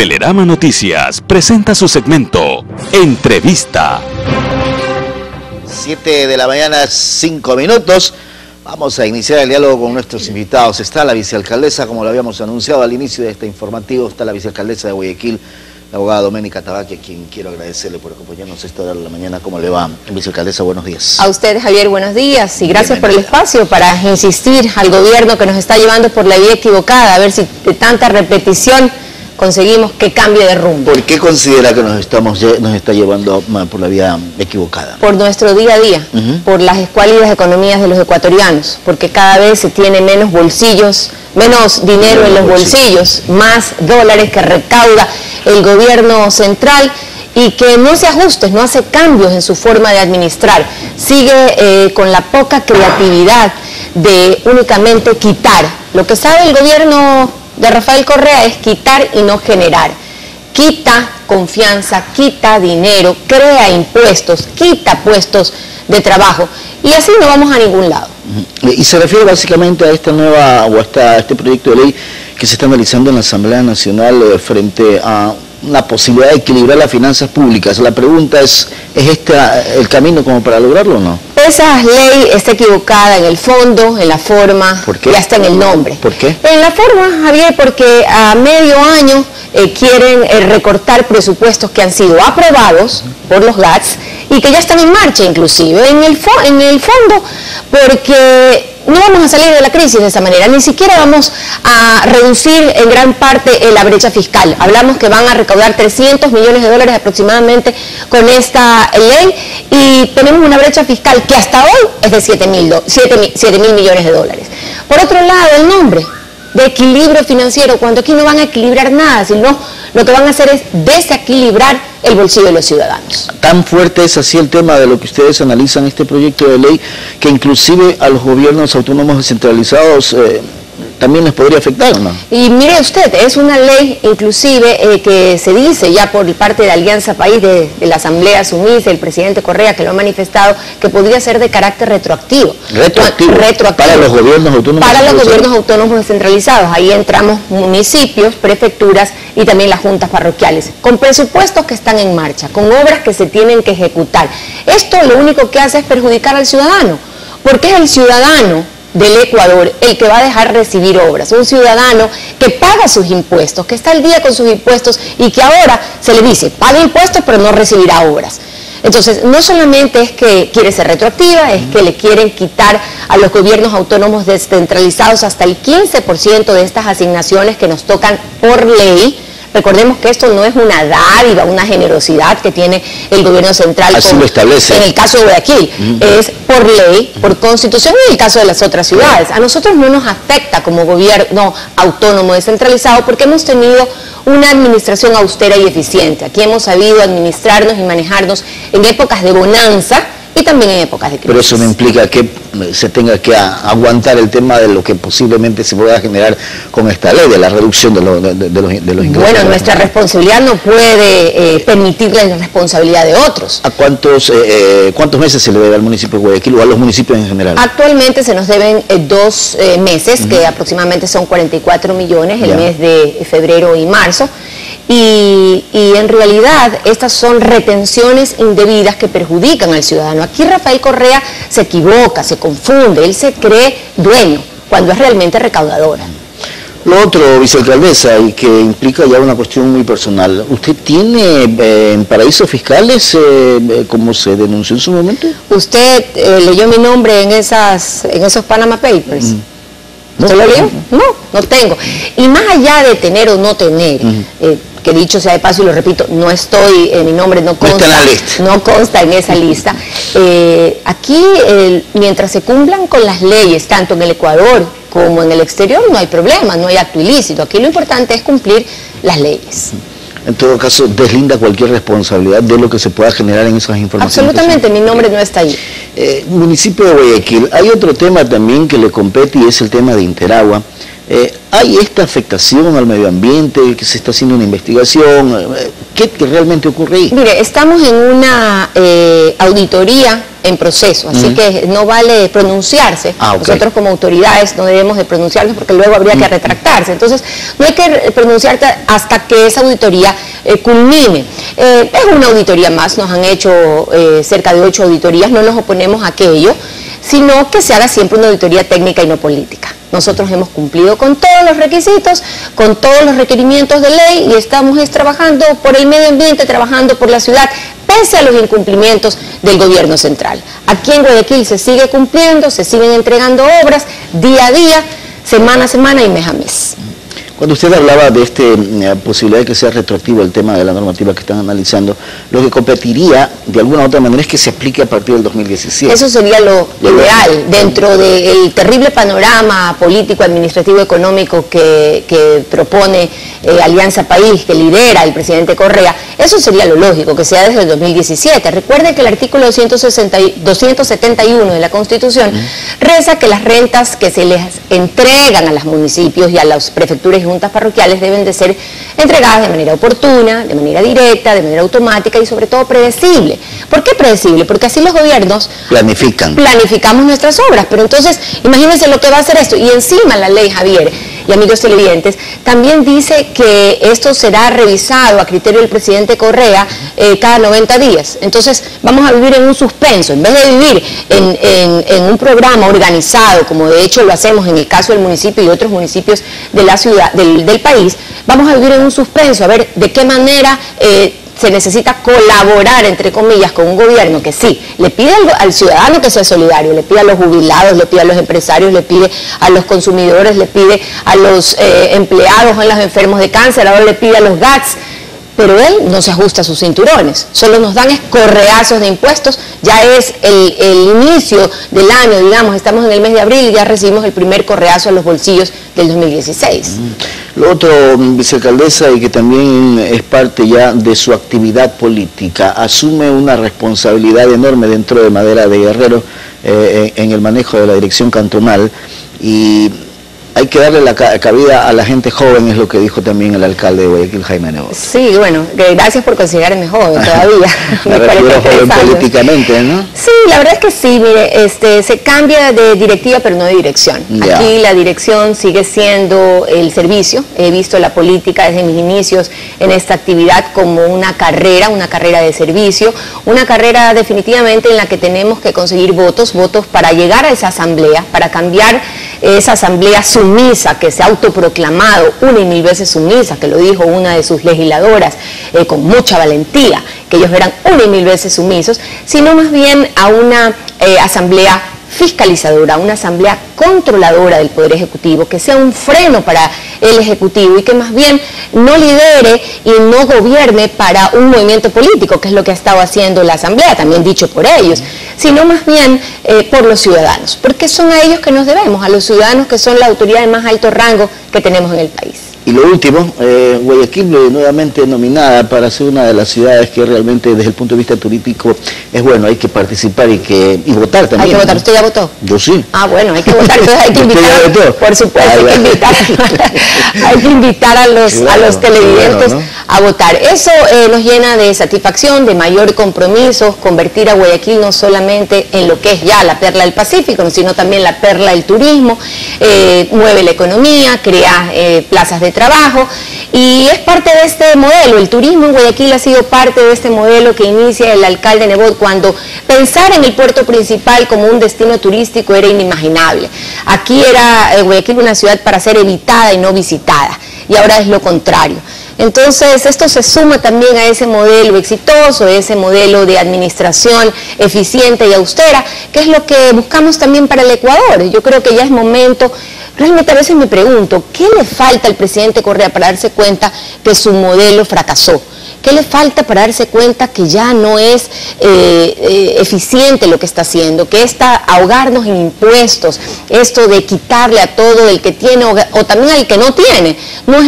Telerama Noticias presenta su segmento Entrevista. 7 de la mañana, 5 minutos. Vamos a iniciar el diálogo con nuestros invitados. Está la vicealcaldesa, como lo habíamos anunciado al inicio de este informativo, está la vicealcaldesa de Guayaquil, la abogada Doménica Tabacchi, a quien quiero agradecerle por acompañarnos a esta hora de la mañana. ¿Cómo le va, vicealcaldesa? Buenos días. A usted, Javier, buenos días y gracias por el espacio para insistir al gobierno que nos está llevando por la vía equivocada, a ver si de tanta repetición conseguimos que cambie de rumbo. ¿Por qué considera que nos está llevando por la vía equivocada? Por nuestro día a día, por las escuálidas economías de los ecuatorianos, porque cada vez se tiene menos bolsillos, menos dinero en los bolsillos, más dólares que recauda el gobierno central y que no se ajuste, no hace cambios en su forma de administrar. Sigue con la poca creatividad de únicamente quitar. Lo que sabe el gobierno de Rafael Correa es quitar y no generar. Quita confianza, quita dinero, crea impuestos, quita puestos de trabajo y así no vamos a ningún lado. Y se refiere básicamente a esta nueva o a este proyecto de ley que se está analizando en la Asamblea Nacional frente a una posibilidad de equilibrar las finanzas públicas. La pregunta ¿es este el camino como para lograrlo o no? Esa ley está equivocada en el fondo, en la forma y hasta en el nombre. ¿Por qué? En la forma, Javier, porque a medio año quieren recortar presupuestos que han sido aprobados por los GATS y que ya están en marcha inclusive. En el fondo, porque no vamos a salir de la crisis de esa manera, ni siquiera vamos a reducir en gran parte la brecha fiscal. Hablamos que van a recaudar 300 millones de dólares aproximadamente con esta ley y tenemos una brecha fiscal que hasta hoy es de 7 mil millones de dólares. Por otro lado, el nombre de equilibrio financiero, cuando aquí no van a equilibrar nada, sino lo que van a hacer es desequilibrar el bolsillo de los ciudadanos. Tan fuerte es así el tema de lo que ustedes analizan este proyecto de ley, que inclusive a los gobiernos autónomos descentralizados también les podría afectar, ¿no? Y mire usted, es una ley inclusive que se dice ya por parte de Alianza País, de la Asamblea Sumisa, el presidente Correa, que lo ha manifestado, que podría ser de carácter retroactivo. ¿Retroactivo? Retroactivo. ¿Para los gobiernos autónomos? Para los gobiernos autónomos descentralizados. Ahí entramos municipios, prefecturas y también las juntas parroquiales, con presupuestos que están en marcha, con obras que se tienen que ejecutar. Esto lo único que hace es perjudicar al ciudadano, porque es el ciudadano del Ecuador el que va a dejar recibir obras, un ciudadano que paga sus impuestos, que está al día con sus impuestos y que ahora se le dice, paga impuestos pero no recibirá obras. Entonces, no solamente es que quiere ser retroactiva, es que le quieren quitar a los gobiernos autónomos descentralizados hasta el 15% de estas asignaciones que nos tocan por ley. Recordemos que esto no es una dádiva, una generosidad que tiene el gobierno central. Así lo establece. En el caso de Guayaquil, es por ley, por constitución, y en el caso de las otras ciudades. A nosotros no nos afecta como gobierno autónomo descentralizado porque hemos tenido una administración austera y eficiente. Aquí hemos sabido administrarnos y manejarnos en épocas de bonanza y también en épocas de crisis. Pero eso no implica que se tenga que aguantar el tema de lo que posiblemente se pueda generar con esta ley, de la reducción de los ingresos. Bueno, nuestra responsabilidad no puede permitir la irresponsabilidad de otros. ¿A cuántos meses se le debe al municipio de Guayaquil o a los municipios en general? Actualmente se nos deben 2 meses, que aproximadamente son 44 millones el mes de febrero y marzo. Y en realidad estas son retenciones indebidas que perjudican al ciudadano. Aquí Rafael Correa se equivoca, se confunde, él se cree dueño cuando es realmente recaudadora. Lo otro, vicealcaldesa, y que implica ya una cuestión muy personal, ¿usted tiene paraísos fiscales como se denunció en su momento? ¿Usted leyó mi nombre en esos Panama Papers? ¿Usted lo leyó? No tengo. Y más allá de tener o no tener, que dicho sea de paso y lo repito, no estoy, mi nombre no consta, no consta en esa lista. Aquí, mientras se cumplan con las leyes, tanto en el Ecuador como en el exterior, no hay problema, no hay acto ilícito. Aquí lo importante es cumplir las leyes. En todo caso, deslinda cualquier responsabilidad de lo que se pueda generar en esas informaciones. Absolutamente, mi nombre no está ahí. Municipio de Guayaquil, hay otro tema también que le compete y es el tema de Interagua. ¿Hay esta afectación al medio ambiente, que se está haciendo una investigación? ¿Qué realmente ocurre ahí? Mire, estamos en una auditoría en proceso, así que no vale pronunciarse. Nosotros como autoridades no debemos de pronunciarnos porque luego habría que retractarse. Entonces, no hay que pronunciarte hasta que esa auditoría culmine. Es una auditoría más, nos han hecho cerca de 8 auditorías, no nos oponemos a aquello, sino que se haga siempre una auditoría técnica y no política. Nosotros hemos cumplido con todos los requisitos, con todos los requerimientos de ley y estamos trabajando por el medio ambiente, trabajando por la ciudad, pese a los incumplimientos del gobierno central. Aquí en Guayaquil se sigue cumpliendo, se siguen entregando obras día a día, semana a semana y mes a mes. Cuando usted hablaba de esta posibilidad de que sea retroactivo el tema de la normativa que están analizando, lo que competiría de alguna u otra manera es que se aplique a partir del 2017. Eso sería lo ideal dentro del terrible panorama político, administrativo, económico que propone Alianza País, que lidera el presidente Correa. Eso sería lo lógico, que sea desde el 2017. Recuerden que el artículo 271 de la Constitución reza que las rentas que se les entregan a los municipios y a las prefecturas juntas parroquiales deben de ser entregadas de manera oportuna, de manera directa, de manera automática y sobre todo predecible. ¿Por qué predecible? Porque así los gobiernos planificamos nuestras obras, pero entonces imagínense lo que va a hacer esto. Y encima la ley, Javier y amigos televidentes, también dice que esto será revisado a criterio del presidente Correa cada 90 días. Entonces vamos a vivir en un suspenso, en vez de vivir en un programa organizado, como de hecho lo hacemos en el caso del municipio y otros municipios de la ciudad, del país. Vamos a vivir en un suspenso, a ver de qué manera se necesita colaborar, entre comillas, con un gobierno que sí, le pide al ciudadano que sea solidario, le pide a los jubilados, le pide a los empresarios, le pide a los consumidores, le pide a los empleados, a los enfermos de cáncer, ahora le pide a los GATS, pero él no se ajusta a sus cinturones, solo nos dan escorreazos de impuestos. Ya es el inicio del año, digamos, estamos en el mes de abril y ya recibimos el primer correazo a los bolsillos del 2016. Lo otro, vicealcaldesa, y que también es parte ya de su actividad política, asume una responsabilidad enorme dentro de Madera de Guerrero en el manejo de la dirección cantonal, y hay que darle la cabida a la gente joven, es lo que dijo también el alcalde de Guayaquil, Jaime Nebo. Sí, bueno, gracias por considerarme joven todavía. Me refiero joven políticamente, ¿no? Sí, la verdad es que sí, mire, se cambia de directiva pero no de dirección. Ya. Aquí la dirección sigue siendo el servicio. He visto la política desde mis inicios en esta actividad como una carrera de servicio, una carrera definitivamente en la que tenemos que conseguir votos, votos para llegar a esa asamblea, para cambiar esa asamblea sumisa, que se ha autoproclamado una y mil veces sumisa, que lo dijo una de sus legisladoras con mucha valentía, que ellos eran una y mil veces sumisos, sino más bien a una asamblea fiscalizadora, una asamblea controladora del Poder Ejecutivo, que sea un freno para el Ejecutivo y que más bien no lidere y no gobierne para un movimiento político, que es lo que ha estado haciendo la asamblea, también dicho por ellos, sino más bien por los ciudadanos, porque son a ellos que nos debemos, a los ciudadanos que son la autoridad de más alto rango que tenemos en el país. Y lo último, Guayaquil nuevamente nominada para ser una de las ciudades que realmente desde el punto de vista turístico es bueno, hay que participar y votar también. Hay que votar, ¿usted ya votó? Yo sí. Ah, bueno, hay que votar, entonces hay que invitar, por supuesto, hay que invitar, a los, claro, a los televidentes, bueno, ¿no?, a votar. Eso nos llena de satisfacción, de mayor compromiso, convertir a Guayaquil no solamente en lo que es ya la perla del Pacífico, sino también la perla del turismo, mueve la economía, crea plazas de trabajo, y es parte de este modelo. El turismo en Guayaquil ha sido parte de este modelo que inicia el alcalde Nebo, cuando pensar en el puerto principal como un destino turístico era inimaginable. Aquí era Guayaquil una ciudad para ser evitada y no visitada, y ahora es lo contrario. Entonces esto se suma también a ese modelo exitoso, ese modelo de administración eficiente y austera, que es lo que buscamos también para el Ecuador. Yo creo que ya es momento. Realmente a veces me pregunto, ¿qué le falta al presidente Correa para darse cuenta que su modelo fracasó? ¿Qué le falta para darse cuenta que ya no es eficiente lo que está haciendo? Que está ahogarnos en impuestos, esto de quitarle a todo el que tiene o también al que no tiene, no es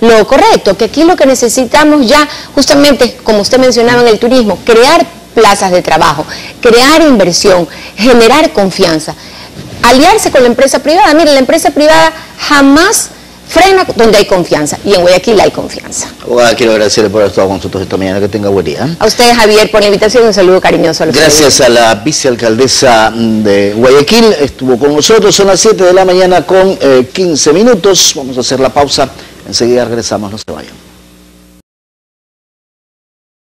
lo correcto. Que aquí lo que necesitamos ya, justamente como usted mencionaba en el turismo, crear plazas de trabajo, crear inversión, generar confianza. aliarse con la empresa privada. Mire, la empresa privada jamás frena donde hay confianza, y en Guayaquil hay confianza. Abogada, quiero agradecerle por haber estado con nosotros esta mañana, que tenga buen día. A usted, Javier, por la invitación, un saludo cariñoso. Gracias a la vicealcaldesa de Guayaquil, estuvo con nosotros, son las 7 de la mañana con 15 minutos, vamos a hacer la pausa, enseguida regresamos, no se vayan.